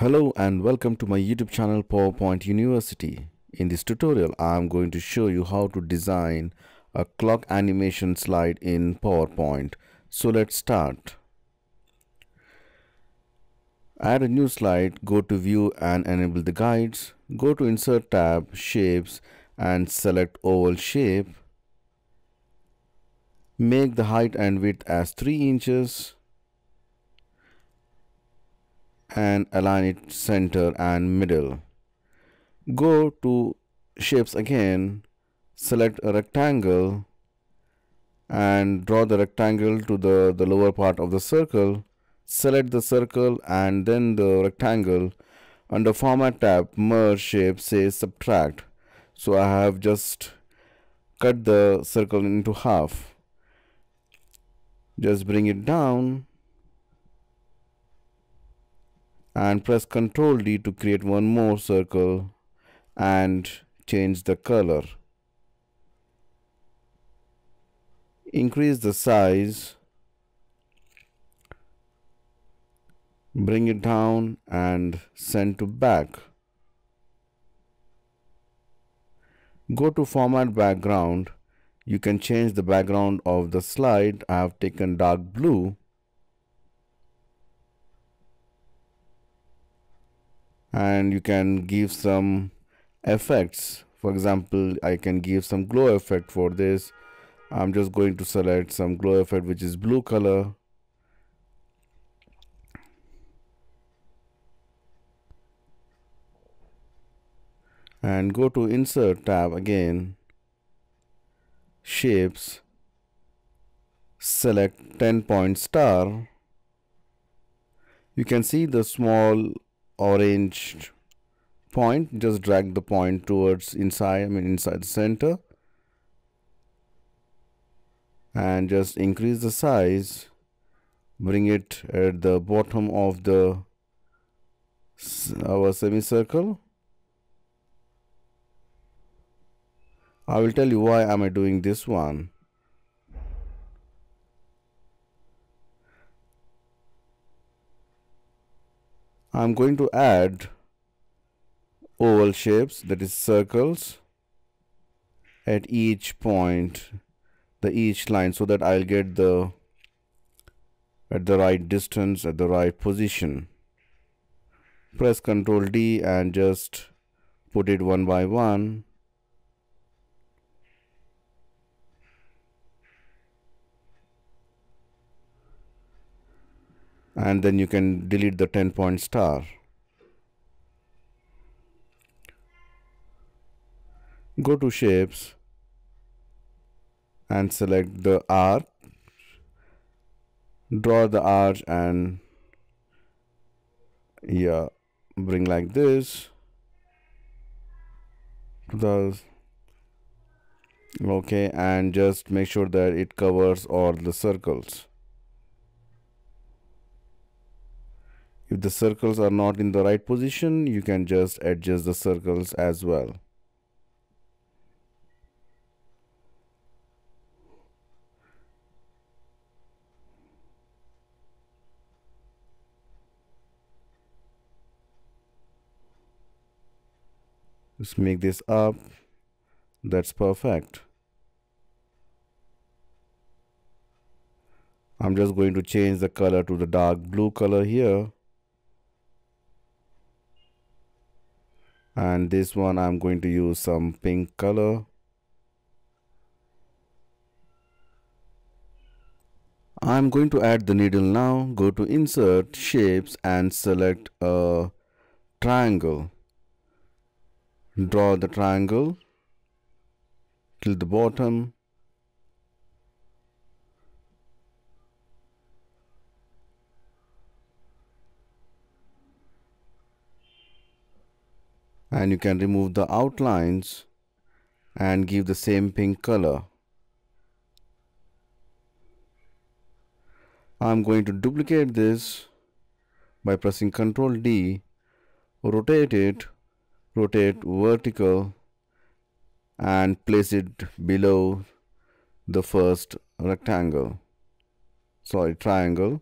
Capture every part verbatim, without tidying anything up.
Hello and welcome to my YouTube channel PowerPoint University. In this tutorial, I am going to show you how to design a clock animation slide in PowerPoint. So let's start. Add a new slide, go to View and enable the guides. Go to Insert tab, Shapes and select Oval Shape. Make the height and width as three inches. And align it center and middle. Go to shapes again, select a rectangle and draw the rectangle to the, the lower part of the circle. Select the circle and then the rectangle. Under format tab, merge shape, say subtract. So I have just cut the circle into half. Just bring it down and press control D to create one more circle and change the color. Increase the size, bring it down and send to back. Go to format background. You can change the background of the slide. I have taken dark blue. And you can give some effects. For example, I can give some glow effect for this. I'm just going to select some glow effect, which is blue color. And go to Insert tab again. Shapes. Select ten point star. You can see the small orange point. Just drag the point towards inside, I mean inside the center, and just increase the size. Bring it at the bottom of the our semicircle. I will tell you why am I doing this one. I'm going to add oval shapes, that is circles, at each point, the each line, so that I'll get the at the right distance, at the right position. Press control D and just put it one by one. And then you can delete the ten point star. Go to shapes and select the arc. Draw the arch and yeah, bring like this. Okay, and just make sure that it covers all the circles. If the circles are not in the right position, you can just adjust the circles as well. Just make this up. That's perfect. I'm just going to change the color to the dark blue color here. And this one I'm going to use some pink color. I'm going to add the needle now. Go to Insert, Shapes and select a triangle. Draw the triangle till the bottom. And you can remove the outlines and give the same pink color. I'm going to duplicate this by pressing control D, rotate it, rotate vertical and place it below the first rectangle, sorry triangle.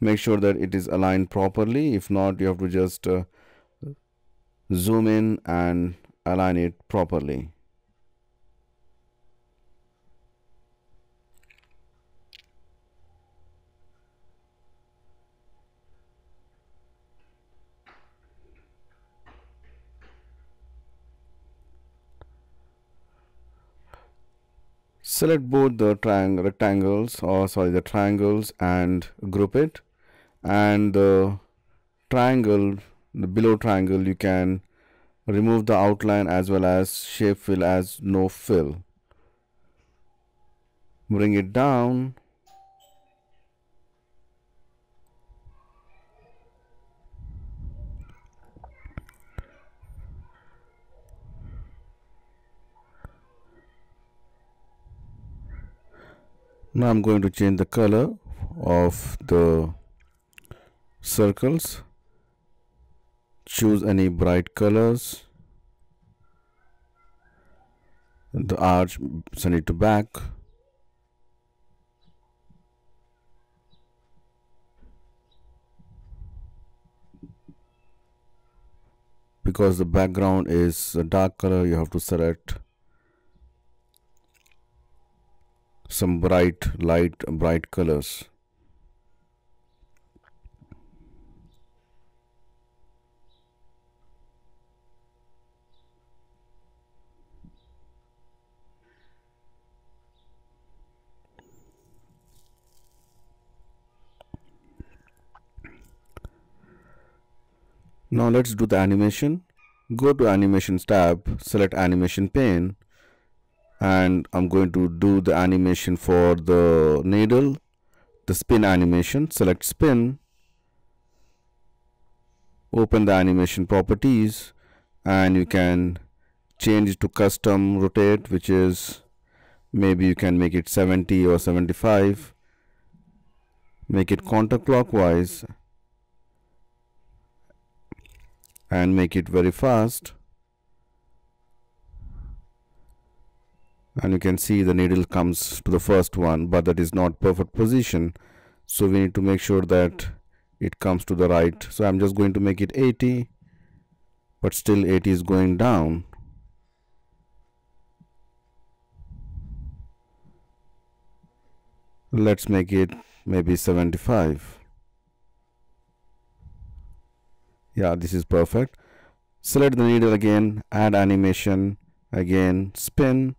Make sure that it is aligned properly. If not, you have to just uh, zoom in and align it properly. Select both the triangle rectangles or sorry the triangles and group it, and the triangle, the below triangle, you can remove the outline as well as shape fill as no fill. Bring it down. Now I'm going to change the color of the circles. Choose any bright colors. The arch, send it to back. Because the background is a dark color, you have to select some bright light bright colors. Now let's do the animation. Go to animations tab, select animation pane, and I'm going to do the animation for the needle, the spin animation. Select spin, open the animation properties, and you can change to custom rotate, which is maybe you can make it seventy or seventy-five, make it counterclockwise, and make it very fast. And you can see the needle comes to the first one, but that is not perfect position, so we need to make sure that it comes to the right. So I'm just going to make it eighty, but still eighty is going down. Let's make it maybe seventy-five. Yeah, this is perfect. Select the needle again, add animation, again spin.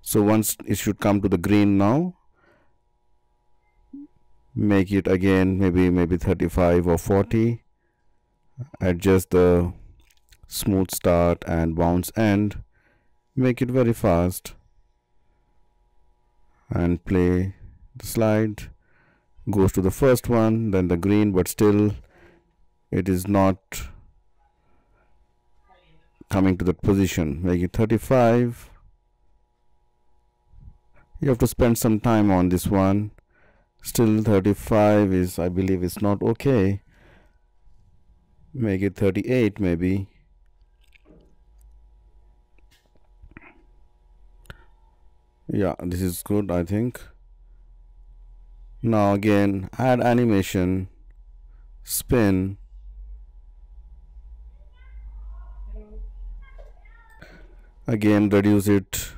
So once it should come to the green now. Make it again maybe maybe thirty-five or forty. Adjust the smooth start and bounce end. Make it very fast. And play the slide. Goes to the first one, then the green, but still it is not coming to that position. Make it thirty-five. You have to spend some time on this one. Still thirty-five is, I believe, is not okay. Make it thirty-eight maybe. Yeah, this is good, I think. Now again, add animation, spin. Again, reduce it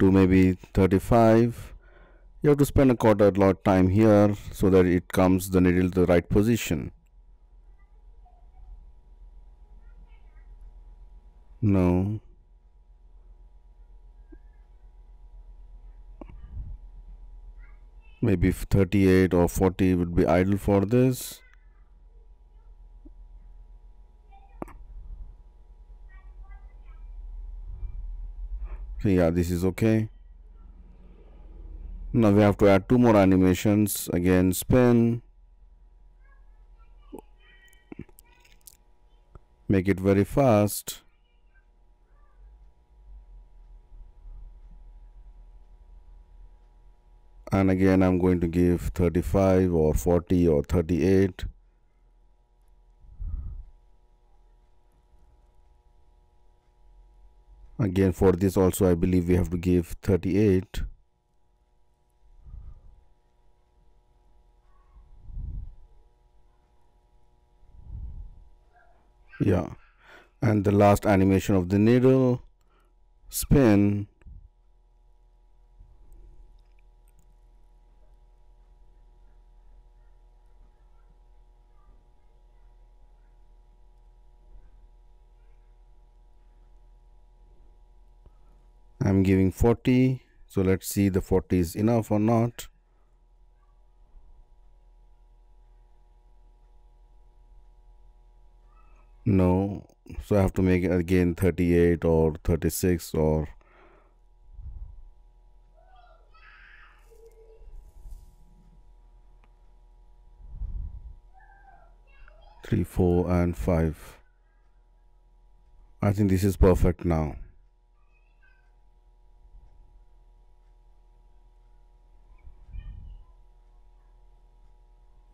to maybe thirty-five. You have to spend a quarter lot time here so that it comes the needle to the right position. No. Maybe thirty-eight or forty would be ideal for this. Okay, yeah, this is okay. Now we have to add two more animations. Again, spin. Make it very fast. And again, I'm going to give thirty-five or forty or thirty-eight. Again, for this also, I believe we have to give thirty-eight. Yeah, and the last animation of the needle spin. I'm giving forty, so let's see the forty is enough or not. No, so I have to make it again thirty-eight or thirty-six or three, four, and five. I think this is perfect now.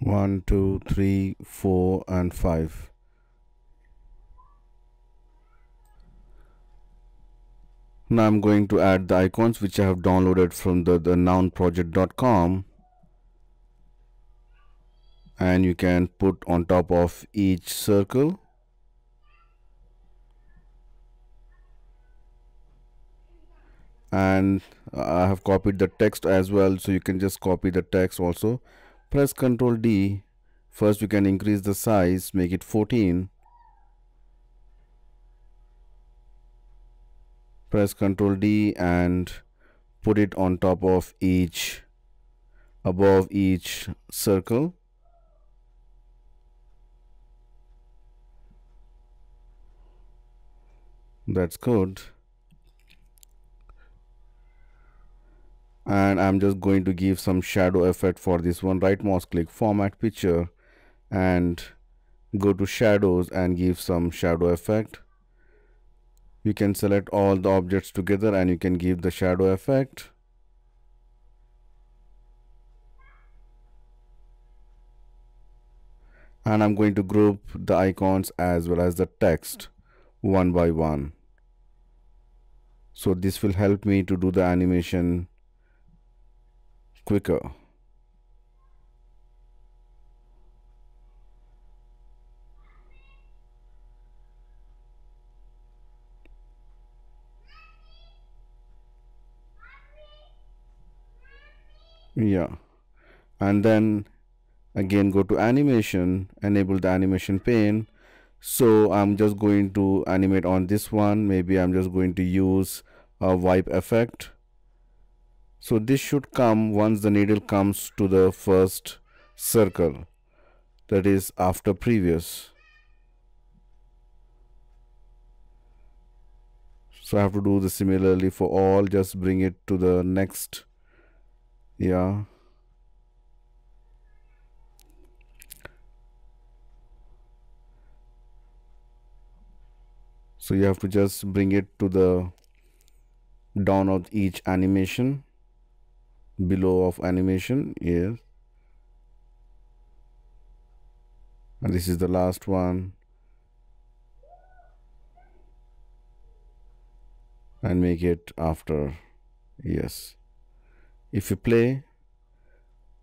One, two, three, four, and five. Now I'm going to add the icons which I have downloaded from the, the noun project dot com, and you can put on top of each circle. And I have copied the text as well, so you can just copy the text also. Press Ctrl D. First you can increase the size, make it fourteen. Press Ctrl D and put it on top of each, above each circle. That's good. And I'm just going to give some shadow effect for this one. Right mouse click, format picture, and go to shadows and give some shadow effect. You can select all the objects together and you can give the shadow effect. And I'm going to group the icons as well as the text one by one. So this will help me to do the animation quicker. Yeah, and then again go to animation, enable the animation pane. So I'm just going to animate on this one. Maybe I'm just going to use a wipe effect. So this should come once the needle comes to the first circle, that is after previous. So I have to do this similarly for all, just bring it to the next. Yeah. So you have to just bring it to the down of each animation. Below of animation, yes, and this is the last one, and make it after. Yes, if you play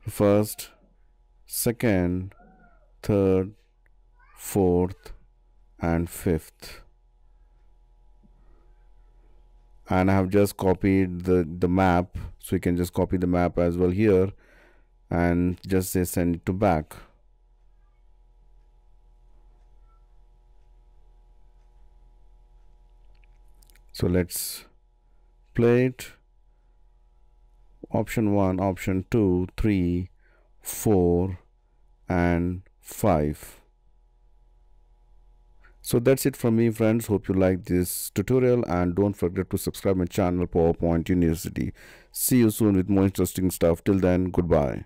first, second, third, fourth, and fifth. And I have just copied the, the map, so you can just copy the map as well here and just say send it to back. So let's play it. Option one, option two, three, four, and five. So that's it from me, friends. Hope you like this tutorial, and don't forget to subscribe my channel, PowerPoint University. See you soon with more interesting stuff. Till then, goodbye.